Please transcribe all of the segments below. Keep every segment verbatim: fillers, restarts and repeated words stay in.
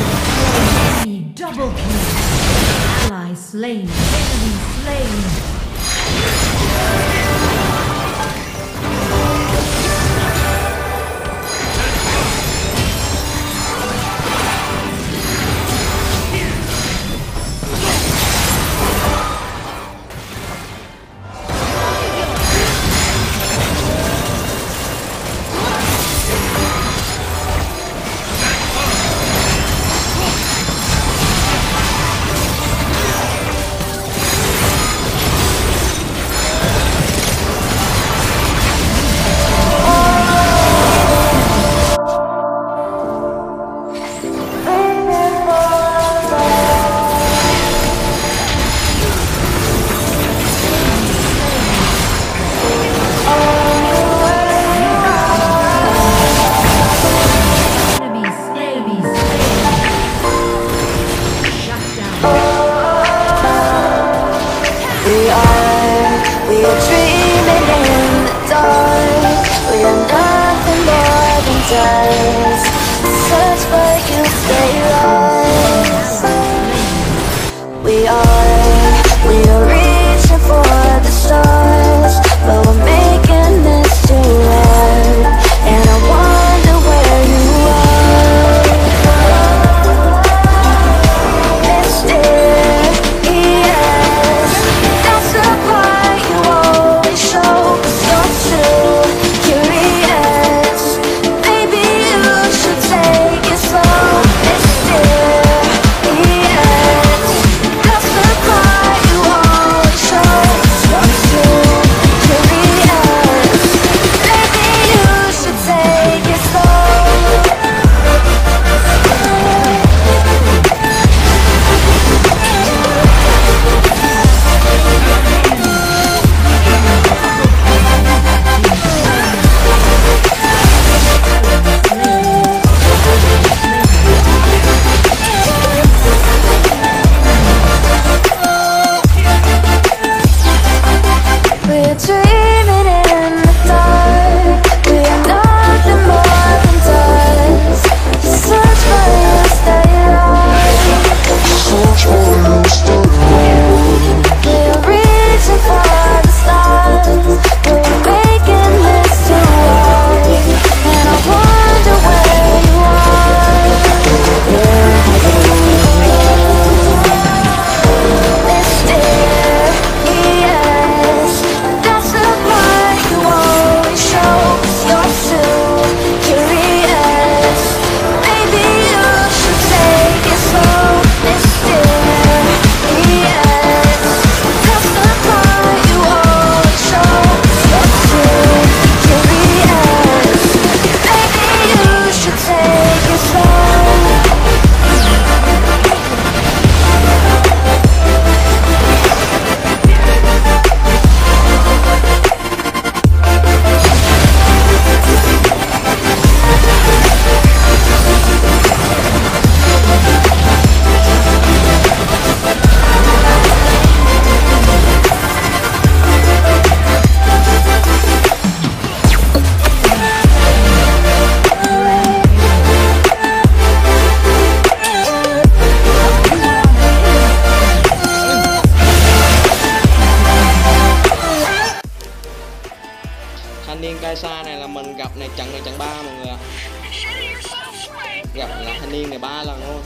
Enemy double kill. Ally slain. Enemy slain. Thanh niên Kai'Sa này là mình gặp này trận này trận ba mọi người ạ. Gặp là thanh niên này ba lần thôi.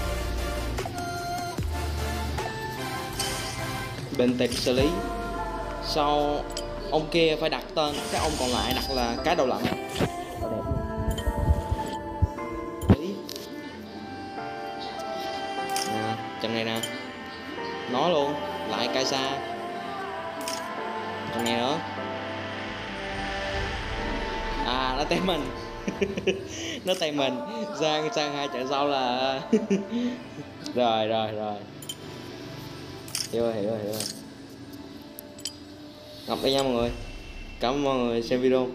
Bình tĩnh xử lý. Sau ông kia phải đặt tên, cái ông còn lại đặt là cái đầu lạnh. Nè, trận này nè. Nó luôn, lại Kai'Sa. Trận này nữa. À, nó tay mình. Nó tay mình sang sang hai trận sau là rồi rồi rồi hiểu hiểu hiểu Ngọc đây nha mọi người, cảm ơn mọi người xem video.